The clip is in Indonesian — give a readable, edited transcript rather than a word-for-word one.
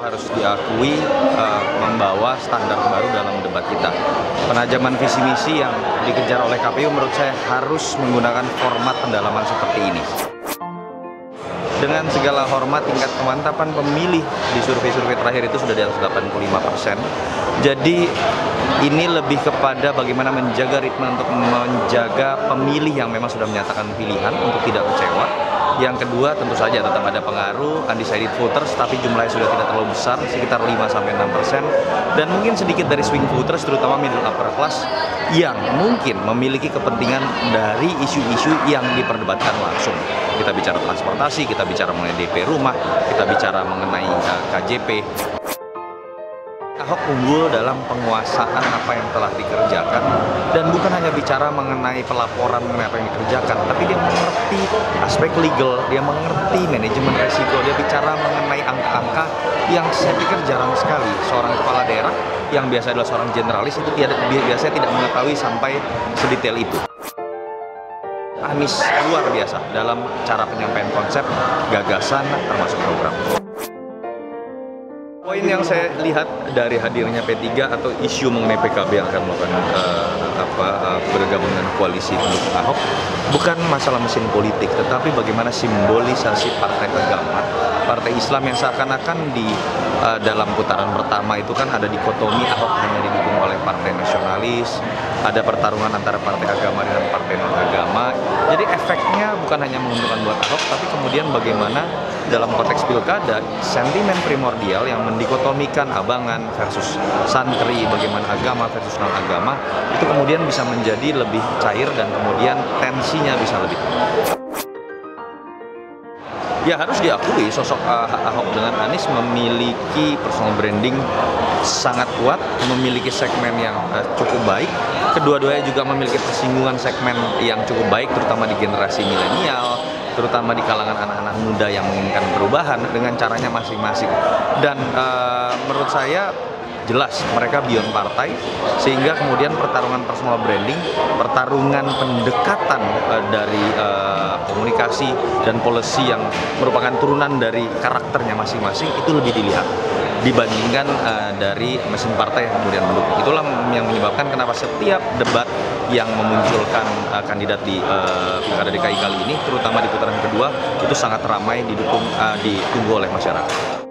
harus diakui membawa standar baru dalam debat kita. Penajaman visi misi yang dikejar oleh KPU menurut saya harus menggunakan format pendalaman seperti ini. Dengan segala hormat, tingkat kemantapan pemilih di survei-survei terakhir itu sudah di atas 85%. Jadi ini lebih kepada bagaimana menjaga ritme untuk menjaga pemilih yang memang sudah menyatakan pilihan untuk tidak kecewa. Yang kedua, tentu saja tetap ada pengaruh undecided voters, tapi jumlahnya sudah tidak terlalu besar, sekitar 5–6%. Dan mungkin sedikit dari swing voters, terutama middle upper class, yang mungkin memiliki kepentingan dari isu-isu yang diperdebatkan langsung. Kita bicara transportasi, kita bicara mengenai DP rumah, kita bicara mengenai KJP. Ahok unggul dalam penguasaan apa yang telah dikerjakan, dan bukan hanya bicara mengenai pelaporan mengenai apa yang dikerjakan, tapi dia mengerti aspek legal, dia mengerti manajemen resiko, dia bicara mengenai angka-angka yang saya pikir jarang sekali seorang kepala daerah yang biasa adalah seorang generalis itu biasanya tidak mengetahui sampai sedetail itu. Anies luar biasa dalam cara penyampaian konsep, gagasan, termasuk program. Poin yang saya lihat dari hadirnya P3 atau isu mengenai PKB yang akan melakukan bergabung dengan koalisi pendukung Ahok bukan masalah mesin politik, tetapi bagaimana simbolisasi partai agama, partai Islam yang seakan-akan di dalam putaran pertama itu kan ada dikotomi Ahok hanya didukung oleh partai nasionalis, ada pertarungan antara partai agama dengan partai non-agama. Jadi efeknya bukan hanya menguntungkan buat Ahok, tapi kemudian bagaimana dalam konteks pilkada sentimen primordial yang mendikotomikan abangan versus santri, bagaimana agama versus non-agama, itu kemudian bisa menjadi lebih cair dan kemudian tensinya bisa lebih tinggi. Ya harus diakui sosok Ahok dengan Anies memiliki personal branding sangat kuat, memiliki segmen yang cukup baik. Kedua-duanya juga memiliki persinggungan segmen yang cukup baik, terutama di generasi milenial, terutama di kalangan anak-anak muda yang menginginkan perubahan dengan caranya masing-masing. Dan menurut saya jelas mereka beyond partai, sehingga kemudian pertarungan personal branding, pertarungan pendekatan dari komunikasi dan polisi yang merupakan turunan dari karakternya masing-masing itu lebih dilihat dibandingkan dari mesin partai yang kemudian mendukung. Itulah yang menyebabkan kenapa setiap debat yang memunculkan kandidat di pilkada DKI kali ini, terutama di putaran kedua, itu sangat ramai didukung, ditunggu oleh masyarakat.